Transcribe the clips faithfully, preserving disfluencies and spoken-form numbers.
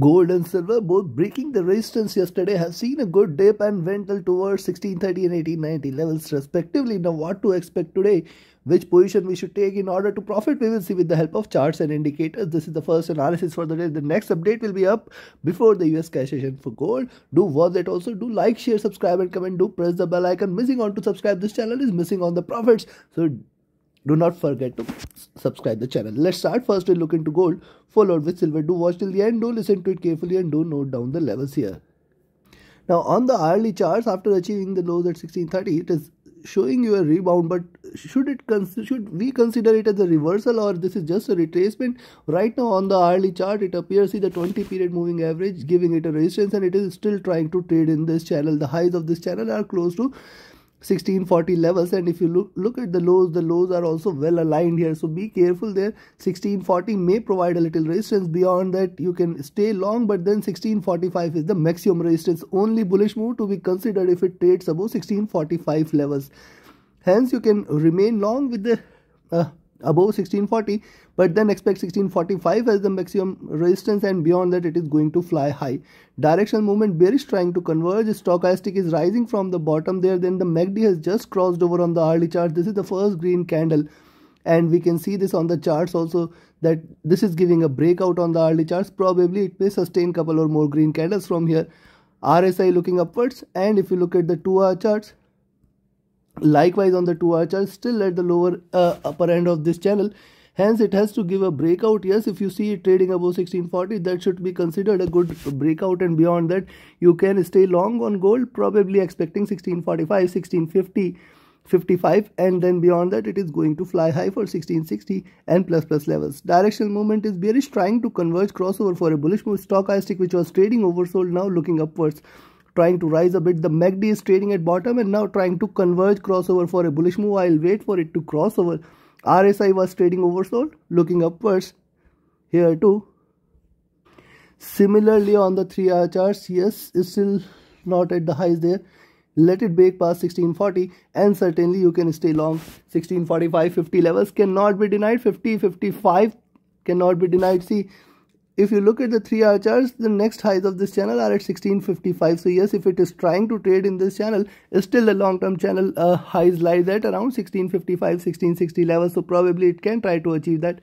Gold and silver both breaking the resistance yesterday has seen a good dip and went towards sixteen thirty and eighteen ninety levels respectively. Now what to expect today? Which position we should take in order to profit? We will see with the help of charts and indicators. This is the first analysis for the day. The next update will be up before the U S cash session for gold. Do watch that also. Do like, share, subscribe and comment. Do press the bell icon. Missing on to subscribe this channel is missing on the profits. So do not forget to subscribe the channel. Let's start. First we look into gold, followed with silver. Do watch till the end, do listen to it carefully and do note down the levels here. Now on the hourly charts, after achieving the lows at sixteen thirty, it is showing you a rebound, but should it should we consider it as a reversal or this is just a retracement? Right now on the hourly chart, it appears in the twenty period moving average giving it a resistance and it is still trying to trade in this channel. The highs of this channel are close to sixteen forty levels, and if you look look at the lows, the lows are also well aligned here, so be careful there. sixteen forty may provide a little resistance. Beyond that you can stay long, but then sixteen forty-five is the maximum resistance. Only bullish move to be considered if it trades above sixteen forty-five levels. Hence you can remain long with the uh, above sixteen forty, but then expect sixteen forty-five as the maximum resistance, and beyond that it is going to fly high. Directional movement bearish trying to converge. Stochastic is rising from the bottom there. Then the M A C D has just crossed over on the hourly chart. This is the first green candle and we can see this on the charts also, that this is giving a breakout on the hourly charts. Probably it may sustain couple or more green candles from here. R S I looking upwards, and if you look at the two hour charts, likewise on the two hour chart, still at the lower uh, upper end of this channel. Hence it has to give a breakout. Yes, if you see it trading above sixteen forty, that should be considered a good breakout, and beyond that you can stay long on gold, probably expecting sixteen forty-five, sixteen fifty, fifty-five, and then beyond that it is going to fly high for sixteen sixty and plus plus levels. Directional movement is bearish trying to converge, crossover for a bullish move. Stochastic, which was trading oversold, now looking upwards, trying to rise a bit. The M A C D is trading at bottom and now trying to converge, crossover for a bullish move. I'll wait for it to cross over. R S I was trading oversold, looking upwards here too. Similarly on the three hour charts, yes, it's still not at the highs there. Let it break past sixteen forty and certainly you can stay long. sixteen forty-five, fifty levels cannot be denied. fifty, fifty-five cannot be denied. See, if you look at the three hour charts, the next highs of this channel are at sixteen fifty-five. So yes, if it is trying to trade in this channel, still the long-term channel uh, highs lie at around sixteen fifty-five, sixteen sixty levels. So probably it can try to achieve that.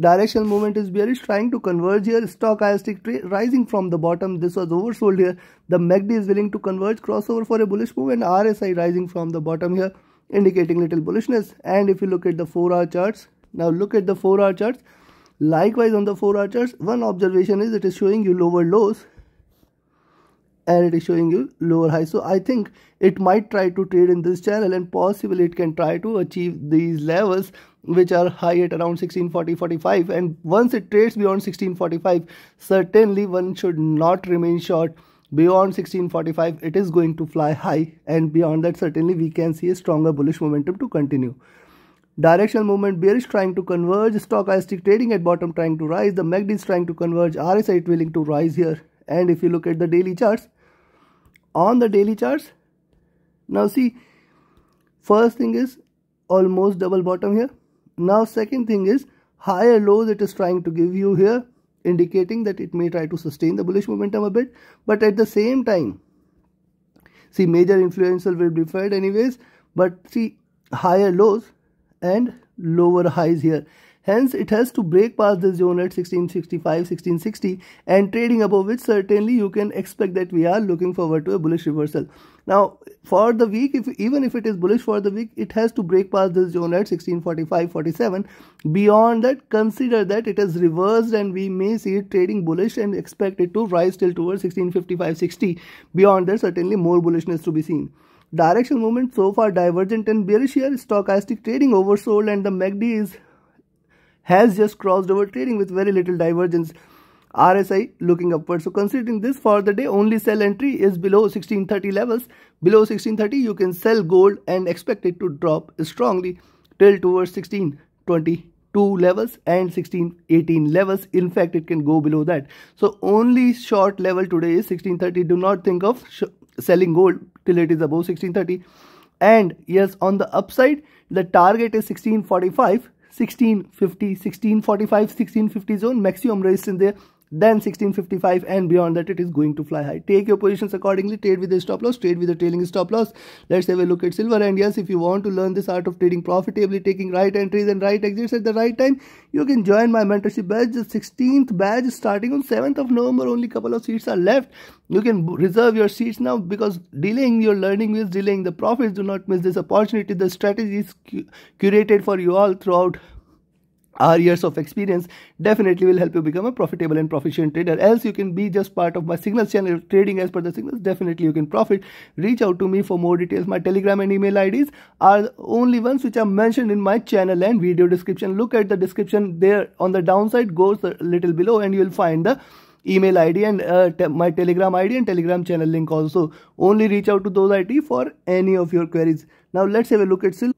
Directional movement is bearish, trying to converge here. Stochastic rising from the bottom. This was oversold here. The M A C D is willing to converge, crossover for a bullish move, and R S I rising from the bottom here, indicating little bullishness. And if you look at the four hour charts, now look at the four hour charts. Likewise on the four hour charts, one observation is it is showing you lower lows and it is showing you lower highs. So I think it might try to trade in this channel and possibly it can try to achieve these levels which are high at around sixteen forty, forty-five, and once it trades beyond sixteen forty-five, certainly one should not remain short. Beyond sixteen forty-five it is going to fly high, and beyond that certainly we can see a stronger bullish momentum to continue. Directional movement bearish trying to converge. Stochastic trading at bottom trying to rise. The M A C D is trying to converge. R S I willing to rise here. And if you look at the daily charts, on the daily charts, now see, first thing is almost double bottom here. Now second thing is higher lows it is trying to give you here, indicating that it may try to sustain the bullish momentum a bit. But at the same time, see, major influential will be Fed anyways. But see, higher lows and lower highs here. Hence it has to break past this zone at sixteen sixty-five, sixteen sixty, and trading above which certainly you can expect that we are looking forward to a bullish reversal. Now for the week, if even if it is bullish for the week, it has to break past this zone at sixteen forty-five, forty-seven. Beyond that, consider that it has reversed and we may see it trading bullish and expect it to rise till towards sixteen fifty-five, sixty. Beyond that certainly more bullishness to be seen. Directional movement so far divergent and bearish here. Stochastic trading oversold and the M A C D is, has just crossed over, trading with very little divergence. R S I looking upward. So considering this for the day, only sell entry is below sixteen thirty levels. Below sixteen thirty you can sell gold and expect it to drop strongly till towards sixteen twenty-two levels and sixteen eighteen levels. In fact it can go below that. So only short level today is sixteen thirty. Do not think of sh selling gold till it is above sixteen thirty. And yes, on the upside the target is sixteen forty-five, sixteen fifty, sixteen forty-five, sixteen fifty zone, maximum resistance there. then sixteen fifty-five, and beyond that it is going to fly high. Take your positions accordingly, trade with a stop loss, trade with a trailing stop loss. Let's have a look at silver. And yes, if you want to learn this art of trading profitably, taking right entries and right exits at the right time, you can join my mentorship batch, the sixteenth batch, starting on seventh of November. Only couple of seats are left. You can reserve your seats now, because delaying your learning is delaying the profits. Do not miss this opportunity. The strategy is cu curated for you all throughout our years of experience. Definitely will help you become a profitable and proficient trader. Else you can be just part of my signals channel, trading as per the signals. Definitely you can profit. Reach out to me for more details. My Telegram and email I Ds are the only ones which are mentioned in my channel and video description. Look at the description there on the downside, goes a little below, and you will find the email I D and uh, te my Telegram I D and Telegram channel link also. Only reach out to those I D for any of your queries. Now let's have a look at silver.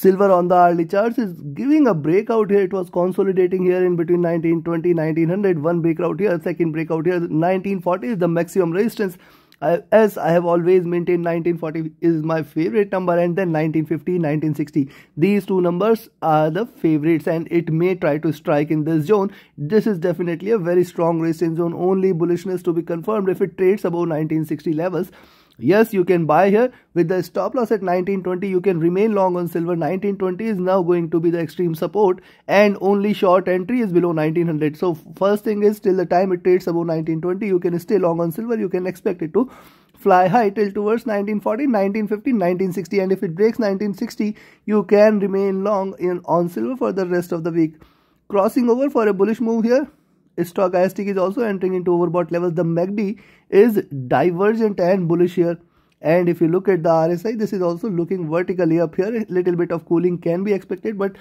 Silver on the hourly charts is giving a breakout here. It was consolidating here in between nineteen twenty, nineteen hundred. One breakout here, second breakout here. nineteen forty is the maximum resistance. I, as I have always maintained, nineteen forty is my favorite number, and then nineteen fifty, nineteen sixty. These two numbers are the favorites, and it may try to strike in this zone. This is definitely a very strong resistance zone. Only bullishness to be confirmed if it trades above nineteen sixty levels. Yes, you can buy here with the stop loss at nineteen twenty. You can remain long on silver. nineteen twenty is now going to be the extreme support, and only short entry is below nineteen hundred. So first thing is, till the time it trades above nineteen twenty, you can stay long on silver. You can expect it to fly high till towards nineteen forty, nineteen fifty, nineteen sixty, and if it breaks nineteen sixty, you can remain long in on silver for the rest of the week. Crossing over for a bullish move here. Stochastic is also entering into overbought levels. The M A C D is divergent and bullish here, and if you look at the R S I, this is also looking vertically up here. A little bit of cooling can be expected, but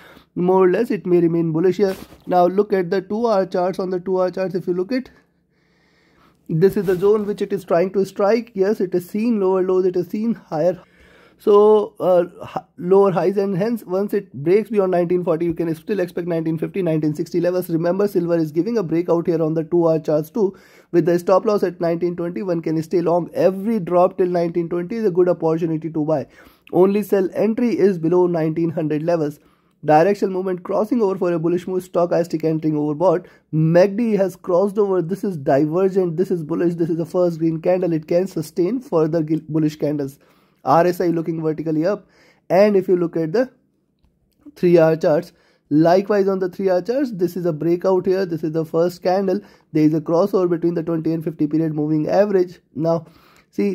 more or less it may remain bullish here. Now look at the two hour charts. On the two hour charts, if you look at, this is the zone which it is trying to strike. Yes, it is seen lower lows, it is seen higher, so uh, lower highs, and hence once it breaks beyond nineteen forty, you can still expect nineteen fifty, nineteen sixty levels. Remember, silver is giving a breakout here on the two hour charts too. With the stop loss at nineteen twenty, one can stay long. Every drop till nineteen twenty is a good opportunity to buy. Only sell entry is below nineteen hundred levels. Directional movement, crossing over for a bullish move. Stochastic entering overbought. M A C D has crossed over. This is divergent, this is bullish, this is the first green candle. It can sustain further bullish candles. R S I looking vertically up, and if you look at the three hour charts, likewise on the three hour charts, this is a breakout here, this is the first candle. There is a crossover between the twenty and fifty period moving average. Now see,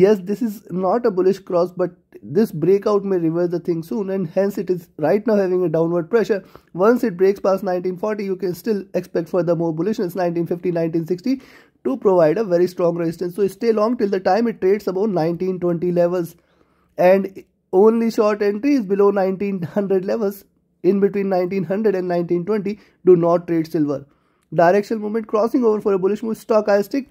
yes, this is not a bullish cross, but this breakout may reverse the thing soon, and hence it is right now having a downward pressure. Once it breaks past nineteen forty, you can still expect further more bullishness. nineteen fifty, nineteen sixty to provide a very strong resistance. So stay long till the time it trades above nineteen twenty levels, and only short entry is below nineteen hundred levels. In between nineteen hundred and nineteen twenty, do not trade silver. Directional movement, crossing over for a bullish move. Stochastic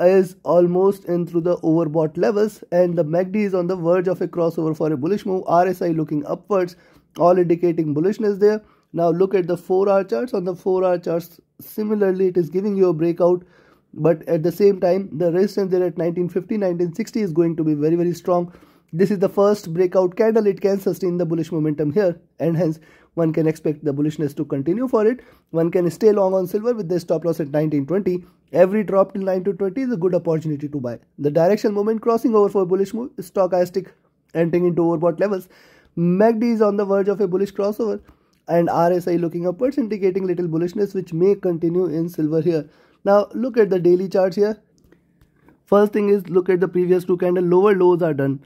is almost in through the overbought levels, and the M A C D is on the verge of a crossover for a bullish move. R S I looking upwards, all indicating bullishness there. Now look at the four hour charts. On the four hour charts, similarly it is giving you a breakout, but at the same time the resistance there at nineteen fifty, nineteen sixty is going to be very very strong. This is the first breakout candle. It can sustain the bullish momentum here, and hence one can expect the bullishness to continue for it. One can stay long on silver with the stop loss at nineteen twenty. Every drop till nineteen twenty is a good opportunity to buy. The directional movement, crossing over for a bullish move. Stochastic entering into overbought levels. M A C D is on the verge of a bullish crossover, and R S I looking upwards, indicating little bullishness which may continue in silver here. Now look at the daily charts here. First thing is, look at the previous two candles. Lower lows are done.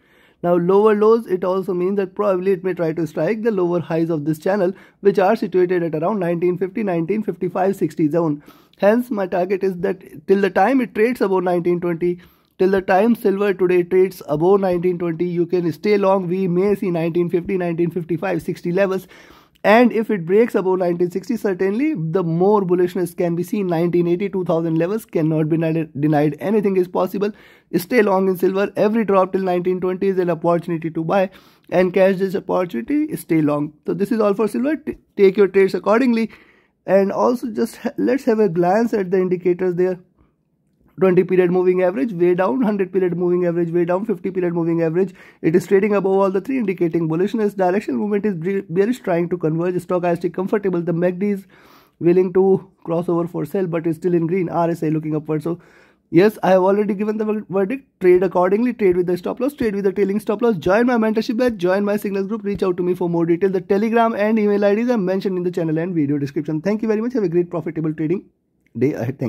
Now lower lows, it also means that probably it may try to strike the lower highs of this channel, which are situated at around nineteen fifty, nineteen fifty-five, sixty zone. Hence my target is that till the time it trades above nineteen twenty, till the time silver today trades above nineteen twenty, you can stay long. We may see nineteen fifty, nineteen fifty-five, sixty levels, and if it breaks above nineteen sixty, certainly the more bullishness can be seen. nineteen eighty, two thousand levels cannot be denied. Anything is possible. Stay long in silver. Every drop till nineteen twenty is an opportunity to buy, and catch this opportunity, stay long. So this is all for silver. T take your trades accordingly, and also just ha let's have a glance at the indicators there. twenty period moving average way down, one hundred period moving average way down, fifty period moving average. It is trading above all the three, indicating bullishness. Directional movement is bearish, trying to converge. Stochastic comfortable. The M A C D is willing to cross over for sell, but is still in green. R S I looking upward. So yes, I have already given the verdict. Trade accordingly, trade with the stop loss, trade with the trailing stop loss. Join my mentorship batch, join my signals group, reach out to me for more details. The Telegram and email I Ds are mentioned in the channel and video description. Thank you very much. Have a great profitable trading day ahead. Thank